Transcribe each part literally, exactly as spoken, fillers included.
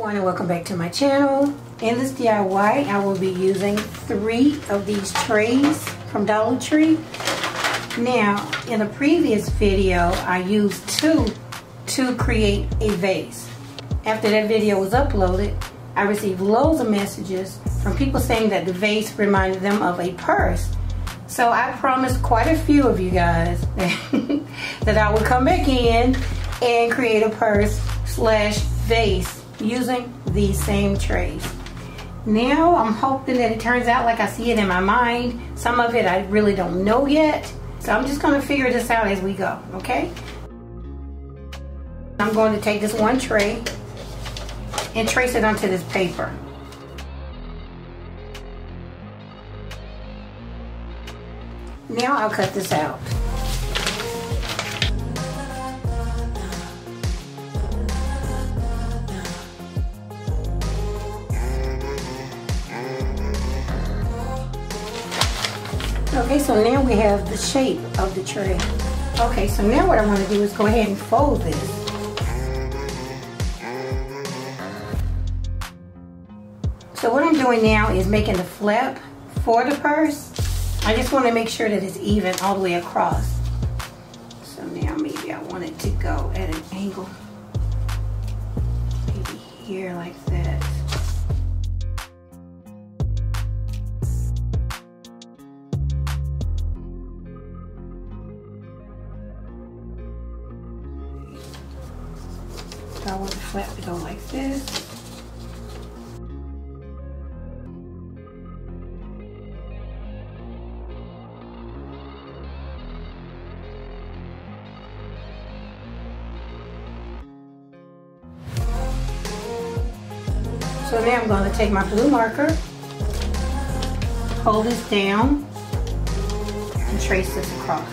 everyone and welcome back to my channel. In this D I Y I will be using three of these trays from Dollar Tree. Now in a previous video I used two to create a vase. After that video was uploaded I received loads of messages from people saying that the vase reminded them of a purse. So I promised quite a few of you guys that, that I would come back in and create a purse slash vase using these same trays. Now I'm hoping that it turns out like I see it in my mind. Some of it I really don't know yet, so I'm just going to figure this out as we go, okay? I'm going to take this one tray and trace it onto this paper. Now I'll cut this out. Okay, so now we have the shape of the tray. Okay, so now what I want to do is go ahead and fold this. So what I'm doing now is making the flap for the purse. I just want to make sure that it's even all the way across. So now maybe I want it to go at an angle. Maybe here like that. So I want the flap to go like this. So now I'm going to take my blue marker, hold this down, and trace this across.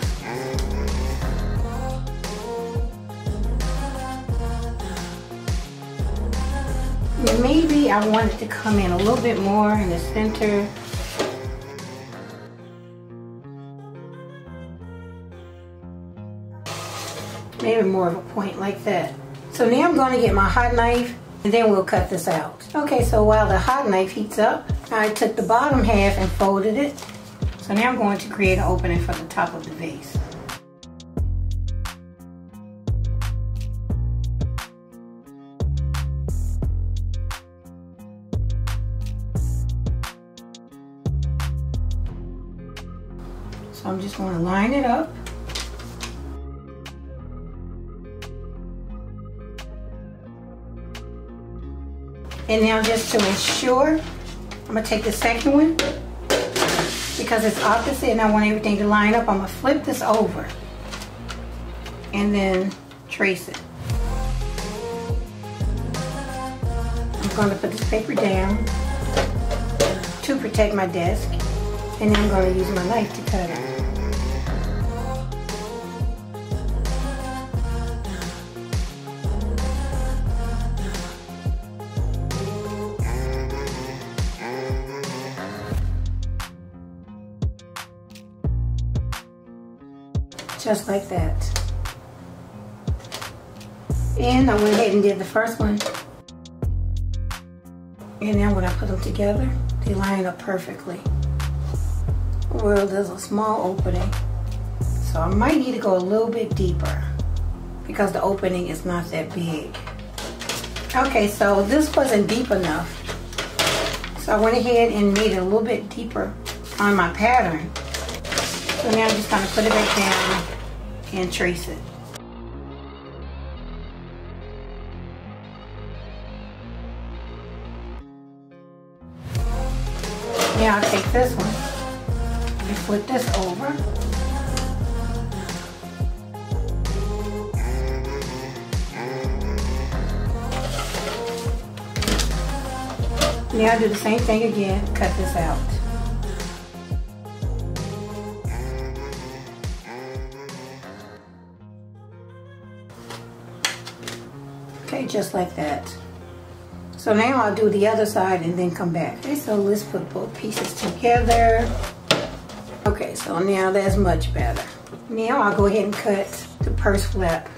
And maybe I want it to come in a little bit more in the center. Maybe more of a point like that. So now I'm going to get my hot knife, and then we'll cut this out. Okay, so while the hot knife heats up, I took the bottom half and folded it. So now I'm going to create an opening for the top of the vase. So I'm just going to line it up. And now just to ensure, I'm gonna take the second one because it's opposite and I want everything to line up. I'm gonna flip this over and then trace it. I'm gonna put this paper down to protect my desk and then I'm gonna use my knife to cut it. Just like that. And I went ahead and did the first one. And now when I put them together, they line up perfectly. Well, there's a small opening. So I might need to go a little bit deeper because the opening is not that big. Okay, so this wasn't deep enough. So I went ahead and made it a little bit deeper on my pattern. So now I'm just gonna put it back down and trace it. Now I'll take this one and flip this over. Now I'll do the same thing again, cut this out. Okay, just like that. So now I'll do the other side and then come back. Okay, so let's put both pieces together. Okay, so now that's much better. Now I'll go ahead and cut the purse flap.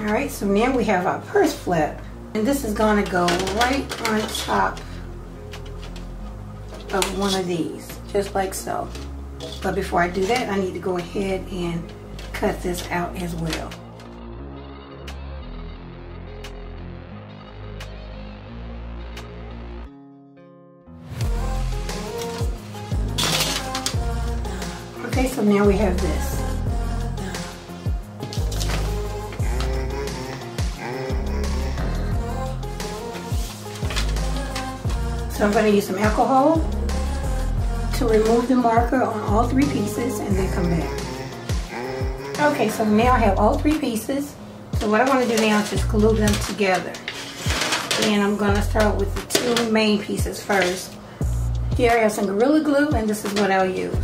Alright, so now we have our purse flap, and this is going to go right on top of one of these, just like so. But before I do that, I need to go ahead and cut this out as well. Okay, so now we have this. So I'm going to use some alcohol to remove the marker on all three pieces and then come back. Okay, so now I have all three pieces. So what I want to do now is just glue them together. And I'm going to start with the two main pieces first. Here I have some Gorilla Glue, and this is what I'll use.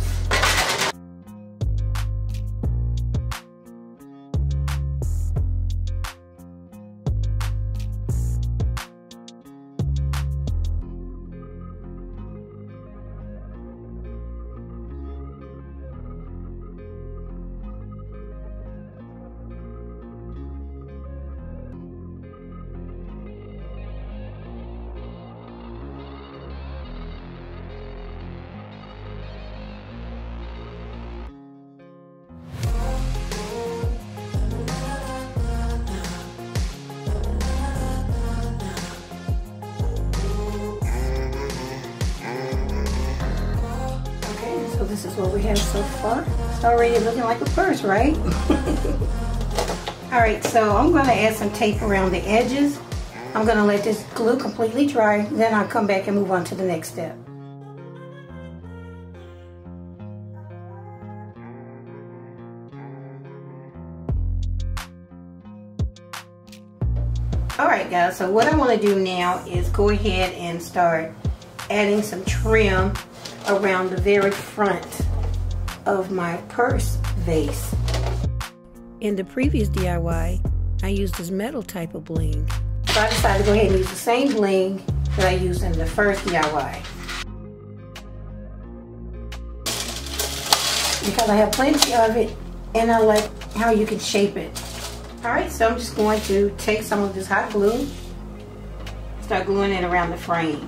This is what we have so far. It's already looking like a purse, right? Alright, so I'm going to add some tape around the edges. I'm going to let this glue completely dry, then I'll come back and move on to the next step. Alright guys, so what I want to do now is go ahead and start adding some trim around the very front of my purse vase. In the previous D I Y, I used this metal type of bling. So I decided to go ahead and use the same bling that I used in the first D I Y. Because I have plenty of it, and I like how you can shape it. Alright, so I'm just going to take some of this hot glue, start gluing it around the frame.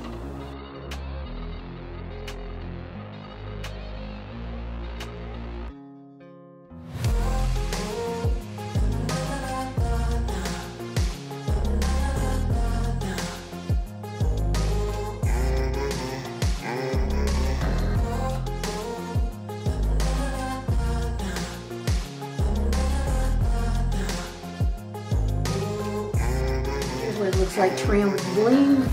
It looks like trim with bling.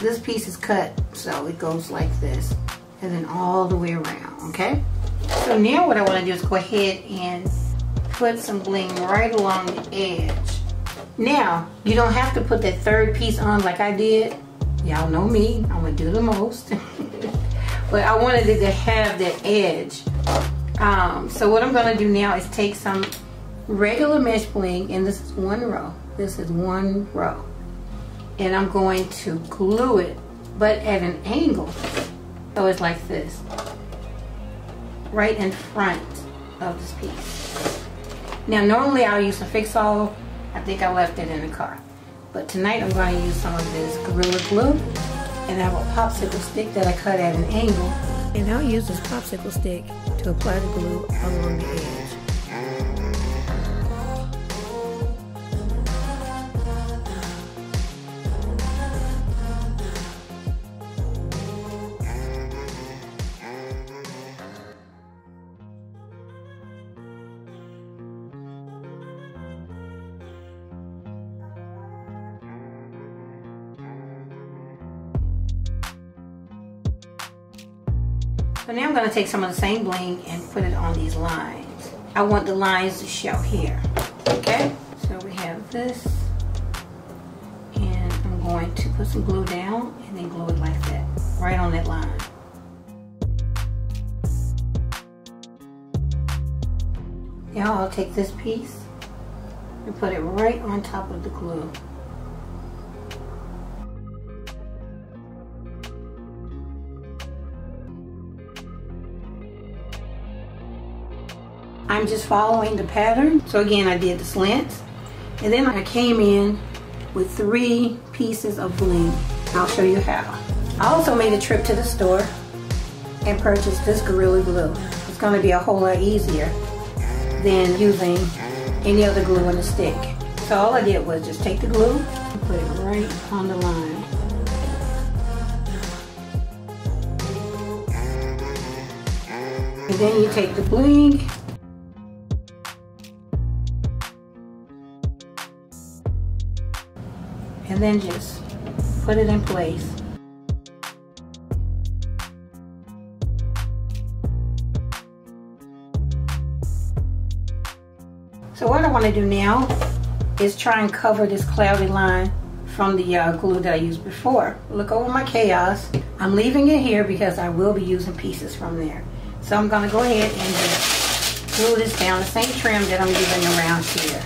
This piece is cut, so it goes like this, and then all the way around, okay? So now what I want to do is go ahead and put some bling right along the edge. Now, you don't have to put that third piece on like I did. Y'all know me, I'm going to do the most. But I wanted it to have that edge. Um, so what I'm going to do now is take some regular mesh bling, and this is one row. This is one row. And I'm going to glue it, but at an angle. So it's like this, right in front of this piece. Now normally I'll use a Fix-All. I think I left it in the car. But tonight I'm going to use some of this Gorilla Glue, and I have a popsicle stick that I cut at an angle. And I'll use this popsicle stick to apply the glue along the edge. So now I'm going to take some of the same bling and put it on these lines. I want the lines to show here, okay? So we have this, and I'm going to put some glue down and then glue it like that, right on that line. Now I'll take this piece and put it right on top of the glue. I'm just following the pattern. So again, I did the slants, And then I came in with three pieces of bling. I'll show you how. I also made a trip to the store and purchased this Gorilla Glue. It's going to be a whole lot easier than using any other glue on a stick. So all I did was just take the glue and put it right on the line. And then you take the bling. And then just put it in place. So what I want to do now is try and cover this cloudy line from the uh, glue that I used before. Look over my chaos. I'm leaving it here because I will be using pieces from there. So I'm going to go ahead and just glue this down, the same trim that I'm using around here.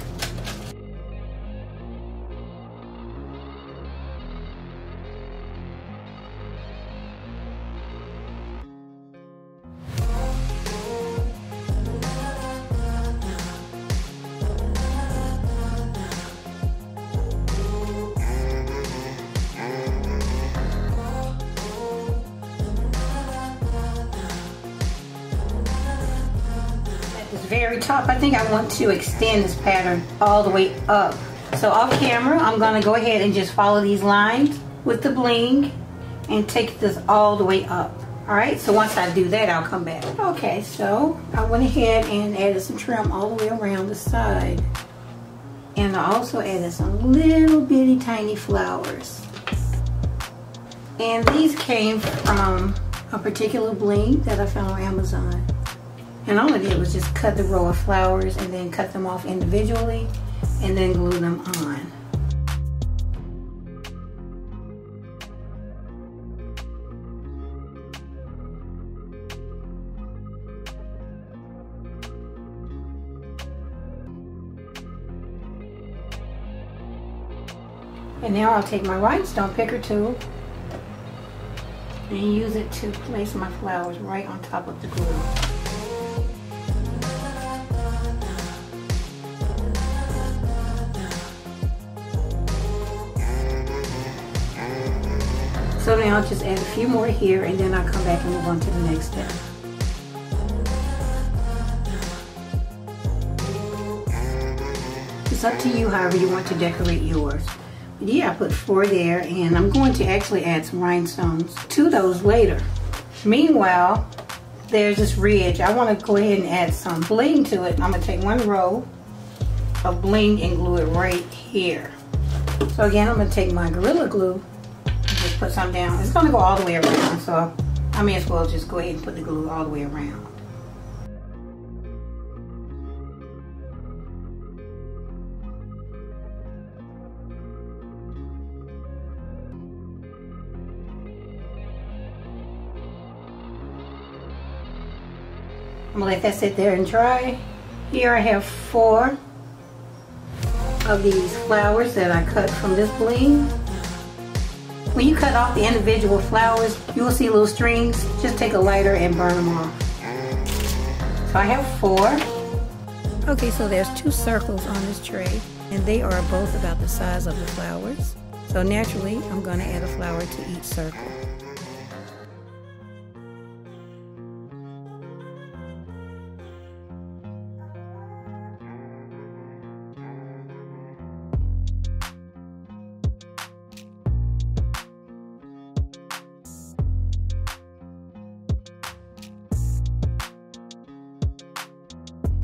Very top, I think I want to extend this pattern all the way up. So off camera, I'm going to go ahead and just follow these lines with the bling and take this all the way up. Alright, so once I do that, I'll come back. Okay, so I went ahead and added some trim all the way around the side. And I also added some little bitty tiny flowers. And these came from a particular bling that I found on Amazon. And all I did was just cut the row of flowers and then cut them off individually and then glue them on. And now I'll take my rhinestone picker tool and use it to place my flowers right on top of the glue. So now I'll just add a few more here and then I'll come back and move on to the next step. It's up to you however you want to decorate yours. But yeah, I put four there and I'm going to actually add some rhinestones to those later. Meanwhile, there's this ridge. I want to go ahead and add some bling to it. I'm going to take one row of bling and glue it right here. So again, I'm going to take my Gorilla Glue, put some down. It's going to go all the way around, so I may as well just go ahead and put the glue all the way around. I'm going to let that sit there and dry. Here I have four of these flowers that I cut from this bling. When you cut off the individual flowers, you will see little strings. Just take a lighter and burn them off. So I have four. Okay, so there's two circles on this tray, and they are both about the size of the flowers. So naturally, I'm going to add a flower to each circle.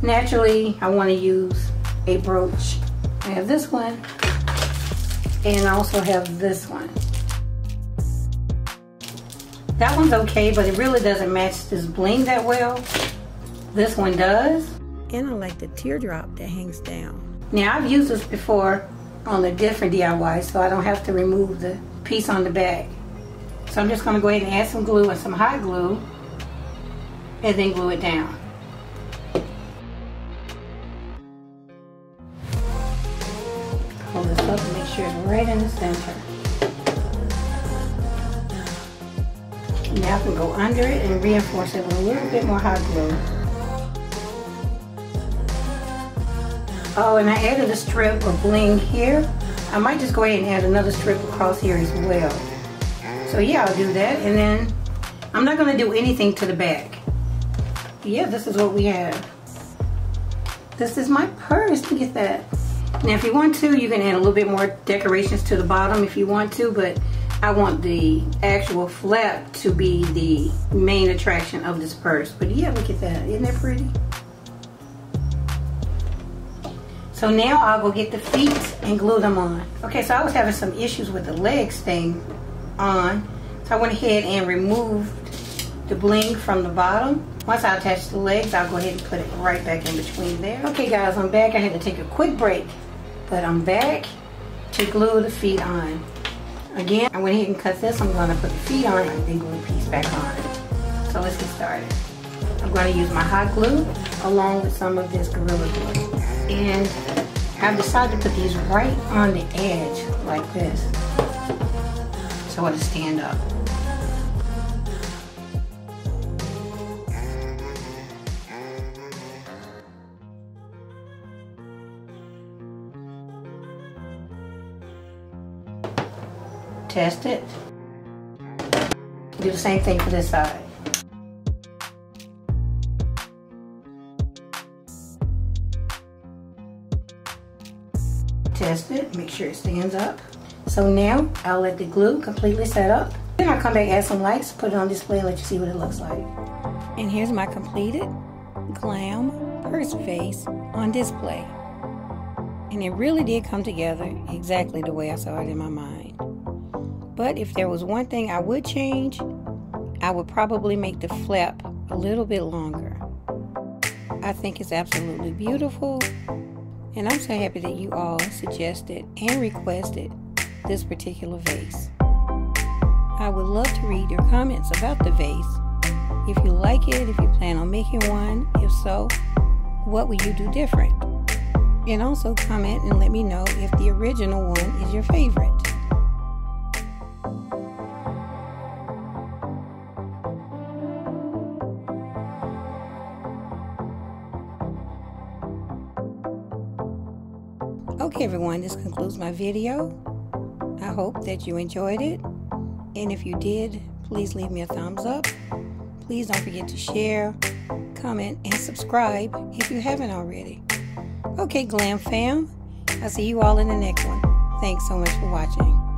Naturally, I want to use a brooch. I have this one, and I also have this one. That one's okay, but it really doesn't match this bling that well. This one does. And I like the teardrop that hangs down. Now, I've used this before on a different D I Y, so I don't have to remove the piece on the back. So I'm just going to go ahead and add some glue and some hot glue, and then glue it down. Pull this up and make sure it's right in the center. Now I can go under it and reinforce it with a little bit more hot glue. Oh, and I added a strip of bling here. I might just go ahead and add another strip across here as well. So yeah, I'll do that. And then I'm not gonna do anything to the back. Yeah, this is what we have. This is my purse, look at that. Now if you want to, you can add a little bit more decorations to the bottom if you want to, but I want the actual flap to be the main attraction of this purse. But yeah, look at that, isn't that pretty? So now I'll go get the feet and glue them on. Okay, so I was having some issues with the legs staying on. So I went ahead and removed the bling from the bottom. Once I attach the legs, I'll go ahead and put it right back in between there. Okay guys, I'm back. I had to take a quick break, but I'm back to glue the feet on. Again, I went ahead and cut this. I'm gonna put the feet on and then glue the piece back on. So let's get started. I'm gonna use my hot glue along with some of this Gorilla Glue. And I've decided to put these right on the edge like this, so it'll stand up. Test it. Do the same thing for this side. Test it, make sure it stands up. So now I'll let the glue completely set up. Then I'll come back, add some lights, put it on display and let you see what it looks like. And here's my completed glam purse face on display. And it really did come together exactly the way I saw it in my mind. But if there was one thing I would change, I would probably make the flap a little bit longer. I think it's absolutely beautiful. And I'm so happy that you all suggested and requested this particular vase. I would love to read your comments about the vase. If you like it, if you plan on making one, if so, what would you do different? And also comment and let me know if the original one is your favorite. Okay everyone, this concludes my video. I hope that you enjoyed it, and if you did, please leave me a thumbs up. Please don't forget to share, comment, and subscribe if you haven't already. Okay glam fam, I'll see you all in the next one. Thanks so much for watching.